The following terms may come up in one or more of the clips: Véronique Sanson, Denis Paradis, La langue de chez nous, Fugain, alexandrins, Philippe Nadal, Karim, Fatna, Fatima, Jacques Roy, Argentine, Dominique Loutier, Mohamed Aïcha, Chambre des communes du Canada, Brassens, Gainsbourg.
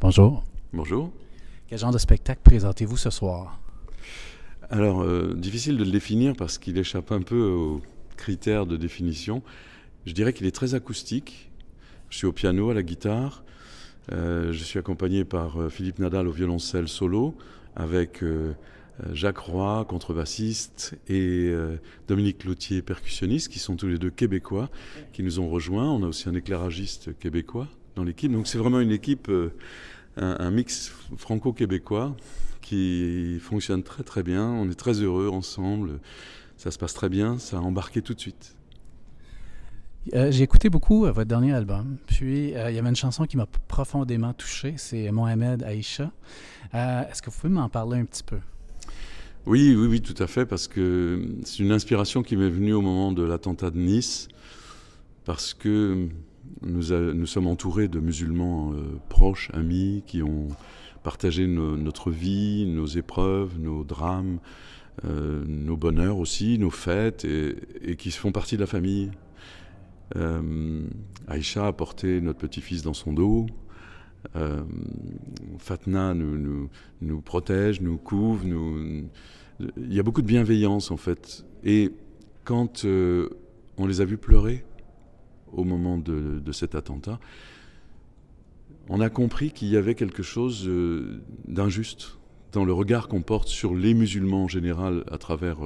Bonjour. Bonjour. Quel genre de spectacle présentez-vous ce soir? Alors, difficile de le définir parce qu'il échappe un peu aux critères de définition. Je dirais qu'il est très acoustique. Je suis au piano, à la guitare. Je suis accompagné par Philippe Nadal au violoncelle solo, avec Jacques Roy, contrebassiste, et Dominique Loutier, percussionniste, qui sont tous les deux québécois, qui nous ont rejoints. On a aussi un éclairagiste québécois dans l'équipe. Donc c'est vraiment une équipe, un mix franco-québécois qui fonctionne très très bien. On est très heureux ensemble, ça se passe très bien, ça a embarqué tout de suite. J'ai écouté beaucoup votre dernier album, puis il y avait une chanson qui m'a profondément touché, c'est Mohamed Aïcha. Est-ce que vous pouvez m'en parler un petit peu? Oui, oui, oui, tout à fait, parce que c'est une inspiration qui m'est venue au moment de l'attentat de Nice, parce que nous sommes entourés de musulmans proches, amis, qui ont partagé notre vie, nos épreuves, nos drames, nos bonheurs aussi, nos fêtes, et qui font partie de la famille. Aïcha a porté notre petit-fils dans son dos, Fatna nous protège, nous couvre, il y a beaucoup de bienveillance en fait. Et quand on les a vus pleurer au moment de cet attentat, on a compris qu'il y avait quelque chose d'injuste dans le regard qu'on porte sur les musulmans en général à travers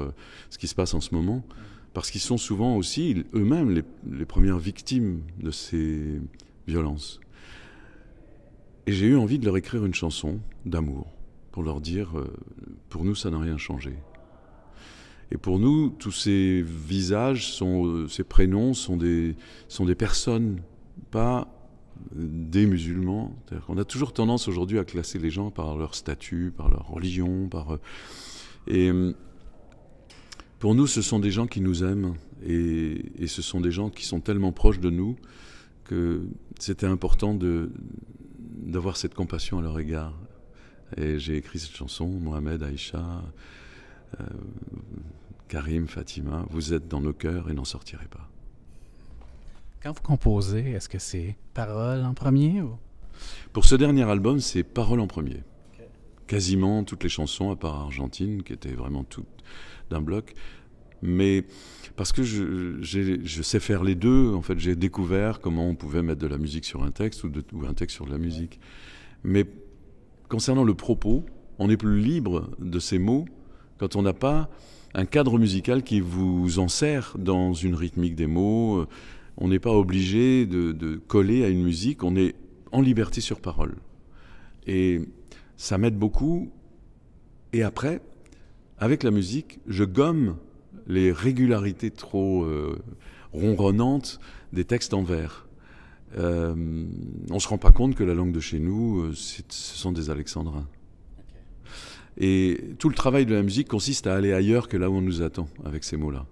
ce qui se passe en ce moment. Parce qu'ils sont souvent aussi, eux-mêmes, les premières victimes de ces violences. Et j'ai eu envie de leur écrire une chanson d'amour, pour leur dire, pour nous, ça n'a rien changé. Et pour nous, tous ces visages, ces prénoms sont des personnes, pas des musulmans. C'est-à-dire qu'on a toujours tendance aujourd'hui à classer les gens par leur statut, par leur religion, par... Pour nous, ce sont des gens qui nous aiment et ce sont des gens qui sont tellement proches de nous que c'était important d'avoir cette compassion à leur égard. Et j'ai écrit cette chanson, Mohamed, Aïcha, Karim, Fatima, vous êtes dans nos cœurs et n'en sortirez pas. Quand vous composez, est-ce que c'est paroles en premier ou... Pour ce dernier album, c'est paroles en premier. Quasiment toutes les chansons, à part Argentine, qui étaient vraiment toutes d'un bloc. Mais parce que je sais faire les deux, en fait, j'ai découvert comment on pouvait mettre de la musique sur un texte ou un texte sur de la musique. Mais concernant le propos, on est plus libre de ces mots quand on n'a pas un cadre musical qui vous enserre dans une rythmique des mots. On n'est pas obligé de coller à une musique, on est en liberté sur parole. Et ça m'aide beaucoup. Et après, avec la musique, je gomme les régularités trop ronronnantes des textes en vers. On ne se rend pas compte que la langue de chez nous, ce sont des alexandrins. Okay. Et tout le travail de la musique consiste à aller ailleurs que là où on nous attend, avec ces mots-là.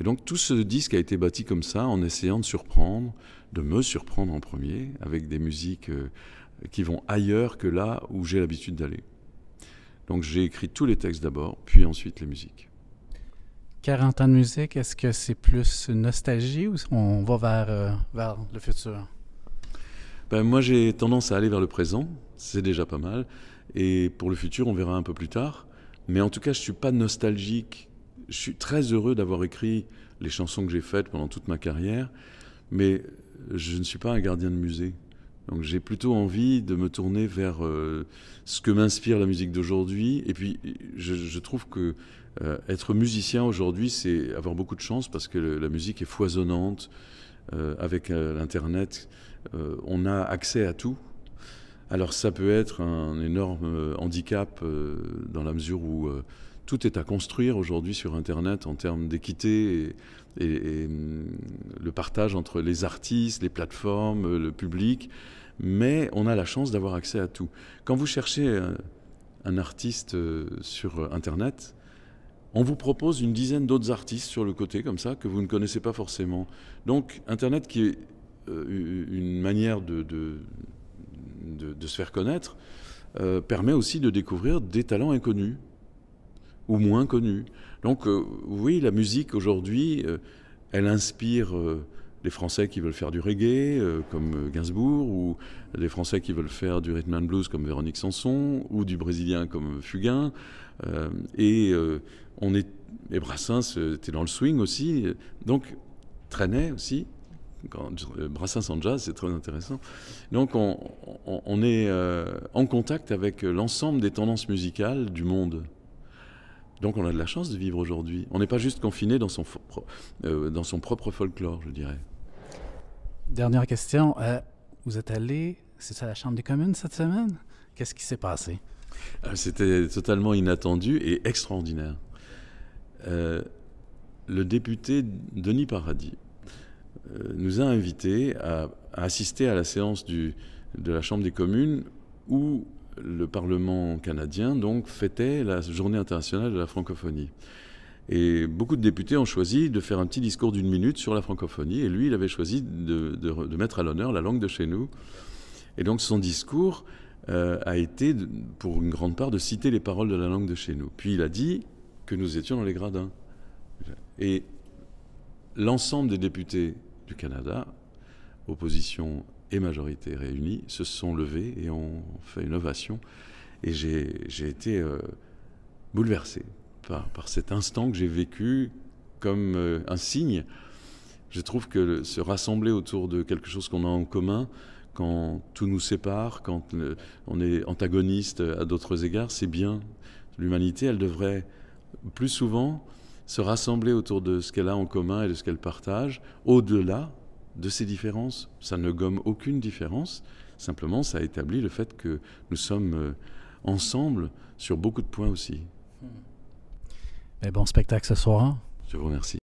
Et donc tout ce disque a été bâti comme ça, en essayant de surprendre, de me surprendre en premier, avec des musiques... qui vont ailleurs que là où j'ai l'habitude d'aller. Donc j'ai écrit tous les textes d'abord, puis ensuite les musiques. 40 ans de musique, est-ce que c'est plus une nostalgie ou on va vers le futur? Ben, moi j'ai tendance à aller vers le présent, c'est déjà pas mal, et pour le futur on verra un peu plus tard, mais en tout cas je ne suis pas nostalgique, je suis très heureux d'avoir écrit les chansons que j'ai faites pendant toute ma carrière, mais je ne suis pas un gardien de musée. Donc j'ai plutôt envie de me tourner vers ce que m'inspire la musique d'aujourd'hui. Et puis je trouve que être musicien aujourd'hui, c'est avoir beaucoup de chance parce que la musique est foisonnante. Avec l'Internet, on a accès à tout. Alors ça peut être un énorme handicap dans la mesure où tout est à construire aujourd'hui sur Internet en termes d'équité et le partage entre les artistes, les plateformes, le public. Mais on a la chance d'avoir accès à tout. Quand vous cherchez un artiste sur Internet, on vous propose une dizaine d'autres artistes sur le côté, comme ça, que vous ne connaissez pas forcément. Donc Internet, qui est une manière de se faire connaître, permet aussi de découvrir des talents inconnus ou moins connus. Donc oui, la musique aujourd'hui, elle inspire des Français qui veulent faire du reggae, comme Gainsbourg, ou des Français qui veulent faire du rhythm and blues, comme Véronique Sanson, ou du Brésilien, comme Fugain. Et Brassens était dans le swing aussi, donc traînait aussi. Quand Brassens en jazz, c'est très intéressant. Donc on est en contact avec l'ensemble des tendances musicales du monde. Donc on a de la chance de vivre aujourd'hui. On n'est pas juste confiné dans son propre folklore, je dirais. Dernière question. Vous êtes allé, c'est ça, à la Chambre des communes cette semaine? Qu'est-ce qui s'est passé? C'était totalement inattendu et extraordinaire. Le député Denis Paradis nous a invités à assister à la séance de la Chambre des communes où le Parlement canadien donc fêtait la Journée internationale de la francophonie. Et beaucoup de députés ont choisi de faire un petit discours d'une minute sur la francophonie, et lui, il avait choisi de mettre à l'honneur la langue de chez nous. Et donc son discours a été, pour une grande part, de citer les paroles de la langue de chez nous. Puis il a dit que nous étions dans les gradins. Et l'ensemble des députés du Canada, opposition et majorité réunies, se sont levés et ont fait une ovation. Et j'ai été bouleversé par cet instant que j'ai vécu comme un signe. Je trouve que se rassembler autour de quelque chose qu'on a en commun, quand tout nous sépare, quand on est antagoniste à d'autres égards, c'est bien. L'humanité, elle devrait plus souvent se rassembler autour de ce qu'elle a en commun et de ce qu'elle partage, au-delà de ces différences. Ça ne gomme aucune différence, simplement ça établit le fait que nous sommes ensemble sur beaucoup de points aussi. Et bon spectacle ce soir. Je vous remercie.